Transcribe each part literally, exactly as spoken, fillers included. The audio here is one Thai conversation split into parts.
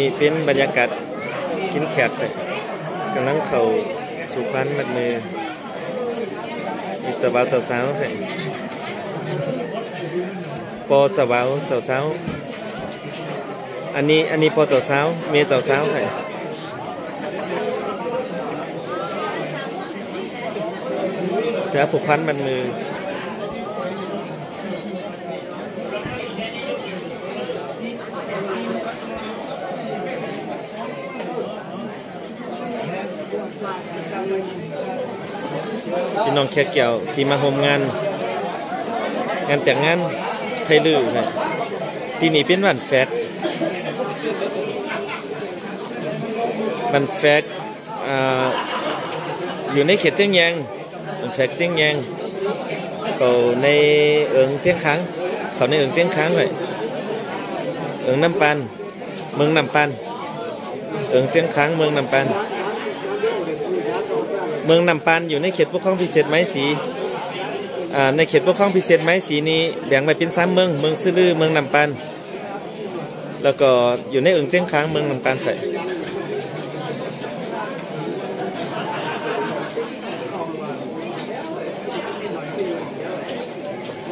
นี่เป็นบรรยากาศกินแขกเลยกำลังเข่าสุพรรณมัดมือจะบ่าวเจ้าสาวเลยปอจะบ่าวเจ้าสาวอันนี้อันนี้ปอเจ้าสาวเมียเจ้าสาวเลยแถวสุพรรณมัดมือพี่น้องแขกเกี่ยวที่มาโฮมงานงานแต่งงานไทยลือนะที่นี่เป็นวันแฟกวันแฟกอยู่ในเขตเชียงยางวันแฟกเชียงยางเขาในเอิงเชียงค้างเขาในเอิงเชียงค้างเลยเอิงน้ำปันเมืองน้ำปันเอิงเชียงค้างเมืองน้ำปันเมืองน้ำปันอยู่ในเขตปกครองพิเศษไม้สีในเขตปกครองพิเศษไม้สีนี้แบ่งไปเป็นสามเมืองเมืองซื่อลือเมืองน้ำปันแล้วก็อยู่ในเอิงเจ้งค้างเมืองน้ำปันใส่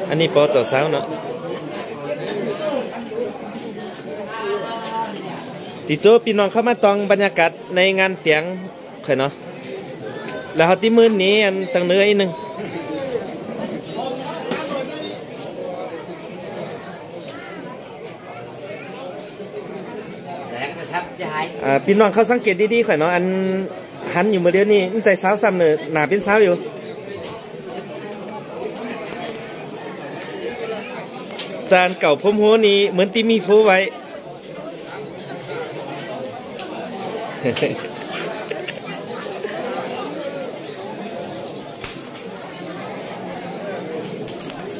อันนี้ปอเจ้าสาวเนาะติโจพี่น้องเข้ามาตองบรรยากาศในงานเตียงเคยเนาะแล้วที่มื้อนี้อันตังเนื้ออีกหนึ่งพี่น้องเขาสังเกตดีๆข่อยเนาะอันหันอยู่เมื่อเดียวนี่มันใจสาวซ้ำเลยหนาเป็นสาวอยู่จานเก่าพมโหนี้เหมือนที่มีผู้ไว้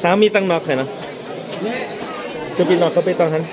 สามีตั้งนอกเลยนะจะพี่น้องเขาไปต้องหัน